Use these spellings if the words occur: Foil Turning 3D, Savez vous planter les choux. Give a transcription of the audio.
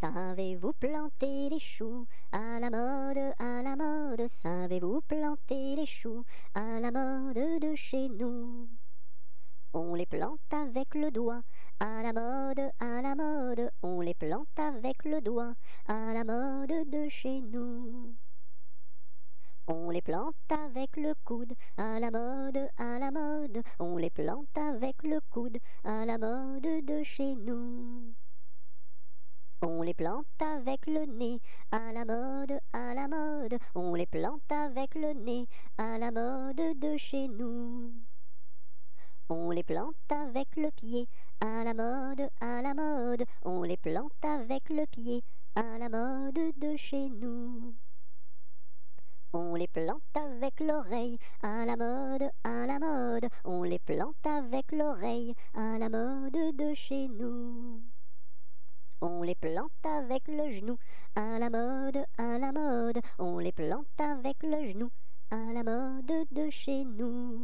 Savez-vous planter les choux? À la mode, à la mode. Savez-vous planter les choux? À la mode de chez nous. On les plante avec le doigt. À la mode, à la mode. On les plante avec le doigt. À la mode de chez nous. On les plante avec le coude. À la mode, à la mode. On les plante avec le coude. À la mode de chez nous. On les plante avec le nez, à la mode, à la mode. On les plante avec le nez, à la mode de chez nous. On les plante avec le pied, à la mode, à la mode. On les plante avec le pied, à la mode de chez nous. On les plante avec l'oreille, à la mode, à la mode. On les plante avec l'oreille, à la mode de chez nous. On les plante avec le genou, à la mode, à la mode. On les plante avec le genou, à la mode de chez nous.